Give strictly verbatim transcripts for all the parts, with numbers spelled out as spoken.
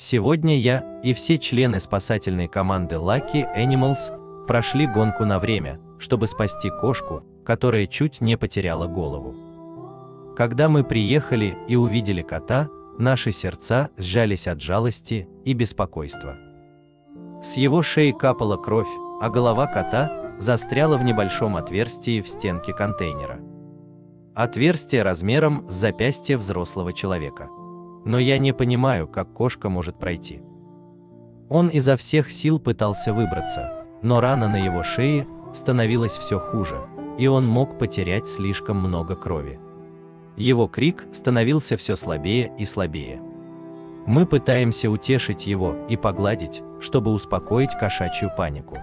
Сегодня я и все члены спасательной команды Lucky Animals прошли гонку на время, чтобы спасти кошку, которая чуть не потеряла голову. Когда мы приехали и увидели кота, наши сердца сжались от жалости и беспокойства. С его шеи капала кровь, а голова кота застряла в небольшом отверстии в стенке контейнера. Отверстие размером с запястье взрослого человека. Но я не понимаю, как кошка может пройти. Он изо всех сил пытался выбраться, но рана на его шее становилась все хуже, и он мог потерять слишком много крови. Его крик становился все слабее и слабее. Мы пытаемся утешить его и погладить, чтобы успокоить кошачью панику.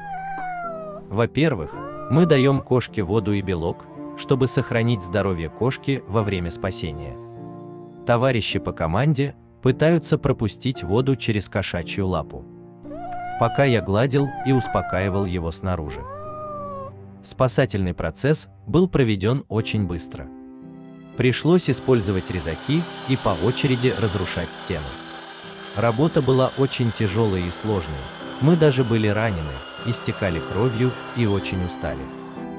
Во-первых, мы даем кошке воду и белок, чтобы сохранить здоровье кошки во время спасения. Товарищи по команде пытаются пропустить воду через кошачью лапу, пока я гладил и успокаивал его снаружи. Спасательный процесс был проведен очень быстро. Пришлось использовать резаки и по очереди разрушать стены. Работа была очень тяжелой и сложной, мы даже были ранены, истекали кровью и очень устали.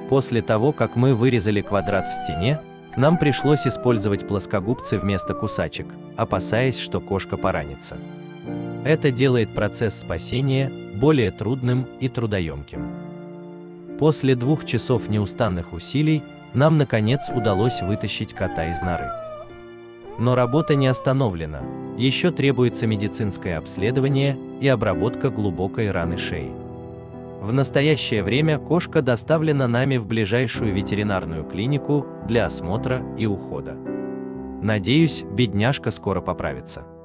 После того, как мы вырезали квадрат в стене, нам пришлось использовать плоскогубцы вместо кусачек, опасаясь, что кошка поранится. Это делает процесс спасения более трудным и трудоемким. После двух часов неустанных усилий нам, наконец, удалось вытащить кота из норы. Но работа не остановлена, еще требуется медицинское обследование и обработка глубокой раны шеи. В настоящее время кошка доставлена нами в ближайшую ветеринарную клинику для осмотра и ухода. Надеюсь, бедняжка скоро поправится.